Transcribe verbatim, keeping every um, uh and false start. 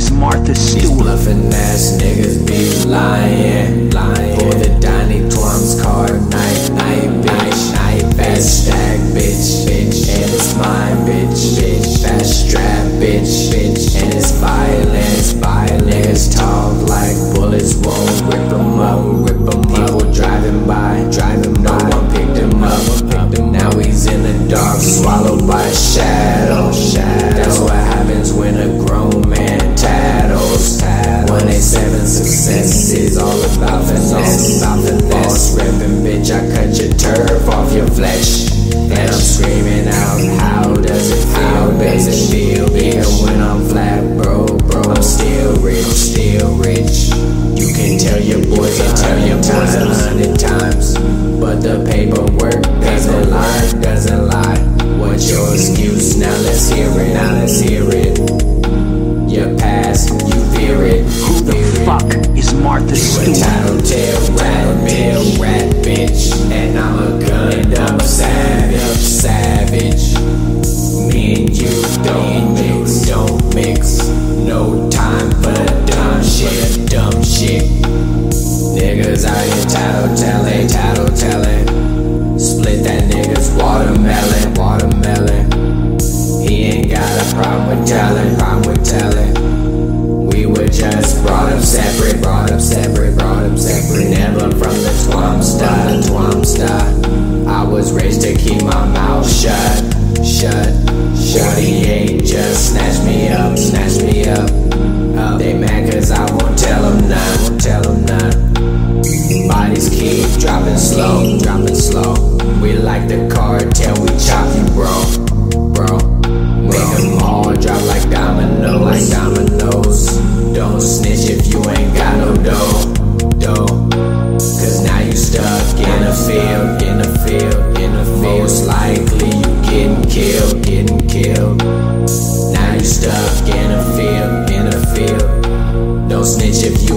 is Martha Stewart. These bluffin' ass niggas be lying, lying. For the Donnie Twum's card, night, night, bitch, night, night. Fast stack, bitch, bitch, and it's mine, bitch, bitch. Fast strap, bitch, bitch, and it's violence, violence. Niggas talk like bullets won't rip them up, rip them up. People driving by, driving by. No one picked him up, picked him. Now he's in the dark, swallowed by a shadow, shadow. That's what happens when a grown man tattles, tattles. one eighty-seven success is all about finesse, all about finesse. Boss ripping, bitch, I cut your turf off your flesh. And I'm screaming out, how does it feel, how does it feel, bitch? Even when I'm flat, bro, bro, I'm still rich, still rich. You can tell your boys, you can tell your boys a hundred times, but the paperwork doesn't lie, doesn't lie. What's your excuse? Now let's hear it, now let's hear it. Your past, you fear it. Who the fuck is Martha Stewart? You a tattle tail, rat, bill, rat, bitch, and I'm a gun. And I'm a savage, savage. Me and you don't mix, don't mix. No time for the dumb shit, dumb shit. Niggas out here tattle telling, tattle telling. Split that nigga's watermelon, watermelon. He ain't got a problem with telling, problem with telling. We were just brought up separate, brought up separate, brought up separate. Never from the Twamsta, Twamsta. I was raised to keep my mouth shut, shut, shut. forty-eight just snatch me up, snatch me up, up. They mad cause I won't tell them none, won't tell them none. Bodies keep dropping slow, dropping slow. We like the cartel, we chop you bro, bro. Make them all drop like dominoes, like dominoes. Don't snitch if you ain't got no dough, dough. Cause now you stuck in a field, in a field, in a field. Most likely you getting killed, getting killed. Now you stuck in a field, in a field. Don't snitch if you